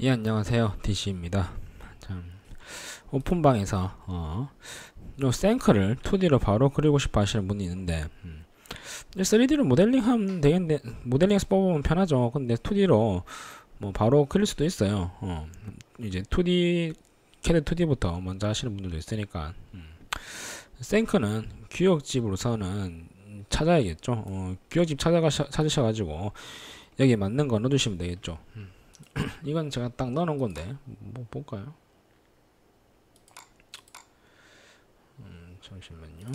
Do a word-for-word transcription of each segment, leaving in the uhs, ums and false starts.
예, 안녕하세요. 디씨입니다. 오픈방에서 어, 요 생크를 투디로 바로 그리고 싶어 하시는 분이 있는데, 음, 쓰리디로 모델링 하면 되겠는데, 모델링에서 뽑으면 편하죠. 근데 투디로 뭐 바로 그릴 수도 있어요. 어, 이제 투디, 캐드 투디부터 먼저 하시는 분들도 있으니까, 음, 생크는 규격집으로서는 찾아야겠죠. 어, 규격집 찾아가, 찾으셔가지고, 여기 맞는 거 넣어주시면 되겠죠. 음. 이건 제가 딱 넣어놓은 건데, 뭐 볼까요? 음, 잠시만요.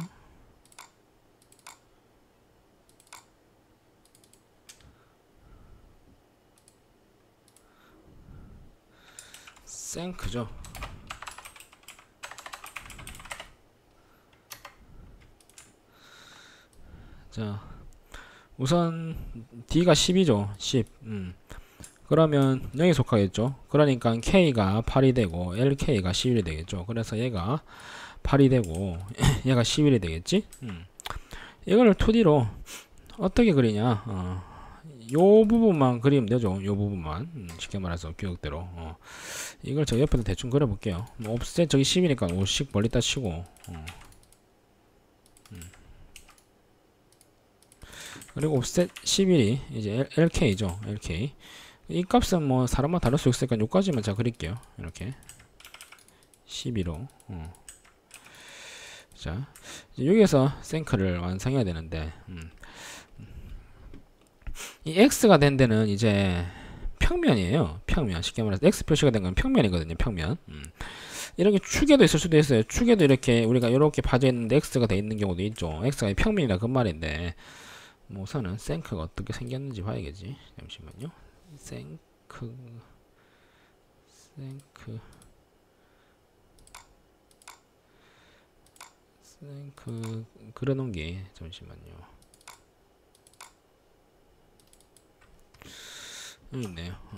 생크죠. 자, 우선 D가 십이죠. 십. 음. 그러면 영에 속하겠죠. 그러니까 K가 팔이 되고 엘케이가 십일이 되겠죠. 그래서 얘가 팔이 되고 얘가 십일이 되겠지. 음. 이걸 투디로 어떻게 그리냐, 어, 요 부분만 그리면 되죠. 요 부분만, 음, 쉽게 말해서 규격대로 어. 이걸 저 옆에서 대충 그려 볼게요. 뭐 옵셋 저기 십이니까 오십 멀리 다 치고, 어. 음. 그리고 옵셋 십일이 이제 엘케이죠. 엘케이 이 값은 뭐 사람마다 다를 수 있으니까 요까지만 제가 그릴게요. 이렇게 십이로 어. 자, 이제 여기에서 생크를 완성해야 되는데, 음. 이 x가 된 데는 이제 평면이에요. 평면, 쉽게 말해서 x 표시가 된 건 평면이거든요. 평면. 음. 이렇게 축에도 있을 수도 있어요. 축에도 이렇게 우리가 이렇게 봐져 있는데 x가 돼 있는 경우도 있죠. x가 평면이라 그 말인데, 뭐 우선은 생크가 어떻게 생겼는지 봐야겠지. 잠시만요. 생크 생크 생크 그려놓은 게, 잠시만요, 여기 있네요. 어.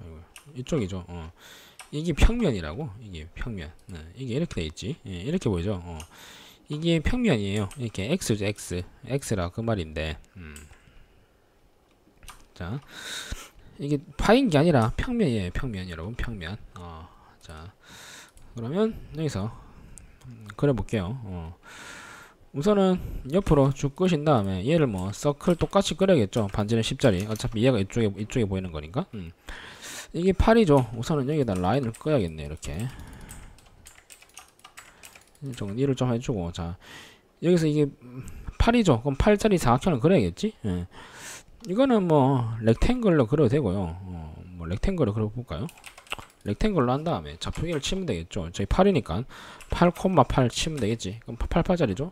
아이고, 이쪽이죠. 어. 이게 평면이라고. 이게 평면. 네, 이게 이렇게 돼 있지. 예, 이렇게 보이죠. 어. 이게 평면이에요. 이렇게 x죠. x x라 그 말인데, 음. 자, 이게 파인 게 아니라 평면이에요. 평면, 여러분, 평면. 어, 자, 그러면 여기서 그려볼게요. 어. 우선은 옆으로 쭉 끄신 다음에 얘를 뭐 서클 똑같이 그려야겠죠. 반지는 십짜리. 어차피 얘가 이쪽에 이쪽에 보이는 거니까. 음. 이게 팔이죠. 우선은 여기다 라인을 끄야겠네. 이렇게 정리를 좀 해주고, 자, 여기서 이게 팔이죠. 그럼 팔짜리 사각형을 그려야겠지. 예. 이거는 뭐 렉탱글로 그려도 되고요. 어, 뭐 렉탱글로 그려볼까요? 렉탱글로 한 다음에 좌표기를 치면 되겠죠. 저희 팔이니까 팔 콤마 팔 치면 되겠지. 그럼 팔 팔짜리죠.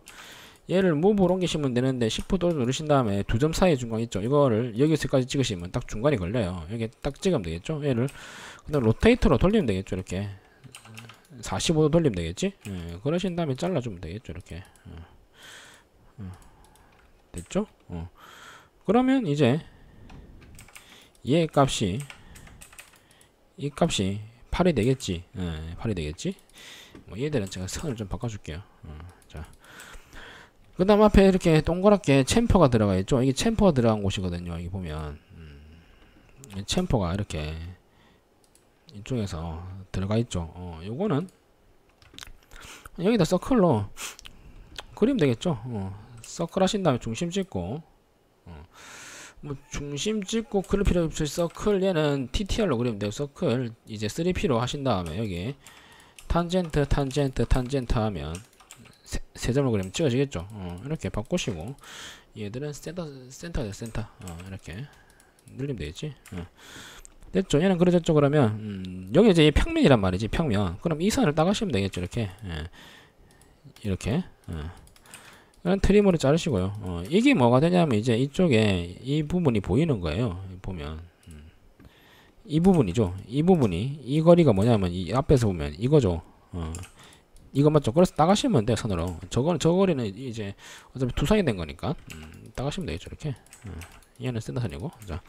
얘를 무브로 옮기시면 되는데 시프트 누르신 다음에 두 점 사이에 중간 있죠. 이거를 여기서까지 찍으시면 딱 중간이 걸려요. 여기 딱 찍으면 되겠죠. 얘를 그다음 로테이터로 돌리면 되겠죠. 이렇게 사십오도 돌리면 되겠지. 예, 그러신 다음에 잘라주면 되겠죠. 이렇게 어. 어. 됐죠? 어. 그러면 이제 얘 값이, 이 값이 팔이 되겠지. 예, 팔이 되겠지. 뭐 얘들은 제가 선을 좀 바꿔줄게요. 어, 자, 그 다음 앞에 이렇게 동그랗게 챔퍼가 들어가 있죠. 이게 챔퍼가 들어간 곳이거든요. 여기 보면 음, 챔퍼가 이렇게 이쪽에서 들어가 있죠. 어, 요거는 여기다 서클로 그리면 되겠죠. 어, 서클 하신 다음에 중심 찍고, 어, 뭐 중심 찍고 그릴 필요 없이 서클, 얘는 티티알로 그리면 돼요. 서클 이제 쓰리피로 하신 다음에 여기 탄젠트 탄젠트 탄젠트 하면 세, 세 점을 그리면 찍어지겠죠. 어, 이렇게 바꾸시고, 얘들은 센터 센터죠. 센터 어, 이렇게 늘리면 되겠지. 어. 됐죠. 얘는 그려졌죠. 그러면 음, 여기 이제 평면이란 말이지. 평면. 그럼 이 선을 따가시면 되겠죠. 이렇게 예. 이렇게 예. 트림으로 자르시고요. 어, 이게 뭐가 되냐면 이제 이쪽에 이 부분이 보이는 거예요. 보면 음. 이 부분이죠. 이 부분이, 이 거리가 뭐냐면 이 앞에서 보면 이거죠. 어. 이거 맞죠. 그래서 따가시면 돼요. 선으로. 저거, 저 거리는 이제 어차피 투상이 된 거니까 음, 따가시면 되겠죠. 이렇게 어. 얘는 센터선이고. 자,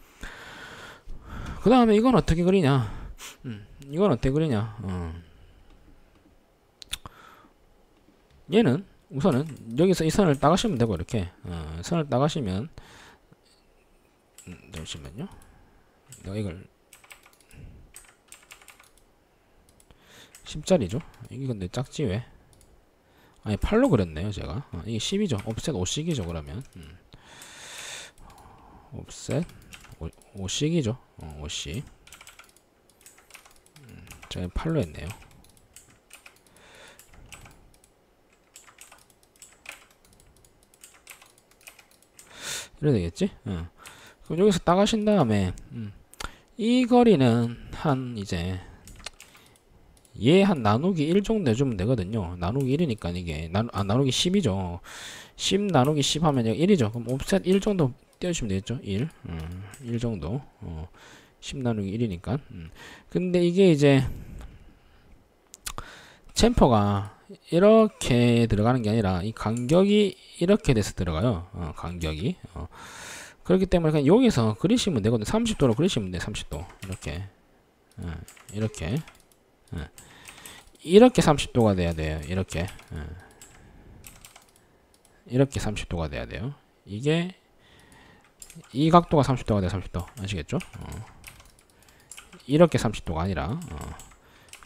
그 다음에 이건 어떻게 그리냐. 음. 이건 어떻게 그리냐. 어. 얘는 우선은 여기서 이 선을 따가시면 되고, 이렇게 어, 선을 따가시면, 음, 잠시만요. 내가 이걸 십짜리죠? 이게 근데 작지 왜? 아니 팔로 그랬네요 제가. 어, 이게 십이죠. 옵셋 오씩이죠 그러면. 음. 옵셋 오씩이죠. 어, 오씩. 음, 제가 팔로 했네요. 이래 되겠지? 어. 그럼 여기서 따가신 다음에 음, 이 거리는 한 이제 얘 한 나누기 일 정도 해주면 되거든요. 나누기 일이니까 이게 나, 아, 나누기 십이죠. 십 나누기 십 하면 일이죠. 그럼 옵셋 일 정도 띄워주시면 되겠죠. 일, 음, 일 정도. 어, 십 나누기 일이니까. 음. 근데 이게 이제 챔퍼가 이렇게 들어가는 게 아니라 이 간격이 이렇게 돼서 들어가요. 어, 간격이. 어. 그렇기 때문에 그냥 여기서 그리시면 되거든요. 삼십 도로 그리시면 돼요. 삼십 도. 이렇게. 어, 이렇게. 어. 이렇게 삼십 도가 돼야 돼요. 이렇게. 어. 이렇게 삼십 도가 돼야 돼요. 이게 이 각도가 삼십 도가 돼요. 삼십 도. 아시겠죠? 어. 이렇게 삼십 도가 아니라 어.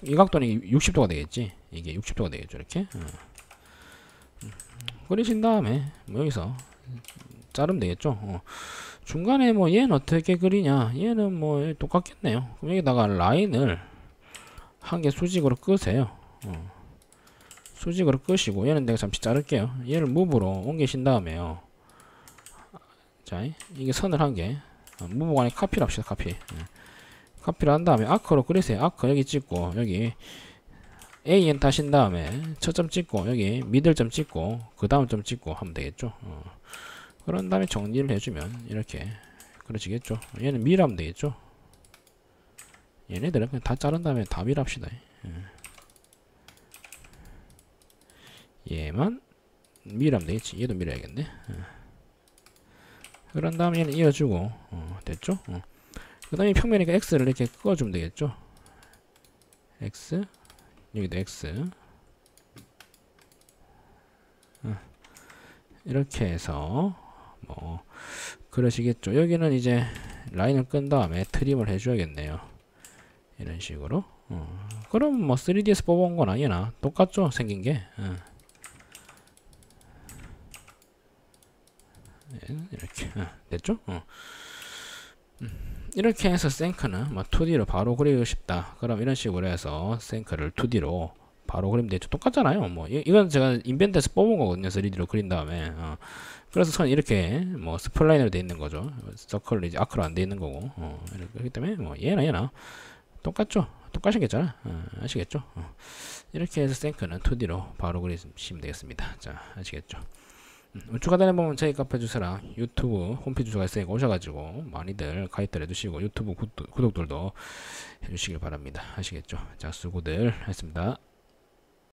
이 각도는 육십 도가 되겠지. 이게 육십 도가 되겠죠. 이렇게 어. 그리신 다음에 뭐 여기서 자르면 되겠죠. 어. 중간에 뭐 얘는 어떻게 그리냐, 얘는 뭐 똑같겠네요. 그럼 여기다가 라인을 한 개 수직으로 끄세요. 어. 수직으로 끄시고, 얘는 내가 잠시 자를게요. 얘를 무브로 옮기신 다음에요. 자, 이게 선을 한 개, 아, 무브가 아니라 카피를 합시다. 카피. 예. 카피를 한 다음에 아크로 그리세요. 아크 여기 찍고, 여기 에이엔 타신 다음에 첫점 찍고, 여기 미들점 찍고, 그 다음 점 찍고 하면 되겠죠. 어. 그런 다음에 정리를 해주면 이렇게 그려지겠죠. 얘는 밀하면 되겠죠. 얘네들은 그냥 다 자른 다음에 다 밀합시다. 예. 얘만 밀하면 되겠지. 얘도 밀어야겠네. 예. 그런 다음에 얘는 이어주고, 어, 됐죠. 어. 그 다음에 평면이니까 X를 이렇게 끄어주면 되겠죠. X, 여기도 X. 어. 이렇게 해서 뭐 그러시겠죠. 여기는 이제 라인을 끈 다음에 트림을 해줘야겠네요. 이런 식으로. 어. 그럼 뭐 쓰리디에서 뽑아온 거나 얘나 똑같죠. 생긴 게. 어. 이렇게. 어. 됐죠? 어. 음. 이렇게 해서 생크는 뭐 투디로 바로 그리고 싶다. 그럼 이런 식으로 해서 생크를 투디로 바로 그리면 되죠. 똑같잖아요. 뭐 이, 이건 제가 인벤트에서 뽑은 거거든요. 쓰리디로 그린 다음에. 어. 그래서 선 이렇게 뭐 스플라인으로 돼 있는 거죠. 서클 이제 아크로 안 돼 있는 거고. 어. 그렇기 때문에 뭐 얘나 얘나 똑같죠? 똑같이겠잖아. 어, 아시겠죠? 어. 이렇게 해서 생크는 투디로 바로 그리시면 되겠습니다. 자, 아시겠죠? 음, 추가단에 보면 저희 카페 주소랑 유튜브 홈페이지 주소가 있으니까 오셔가지고 많이들 가입들 해주시고 유튜브 구독, 구독들도 해주시길 바랍니다. 아시겠죠? 자, 수고들 했습니다.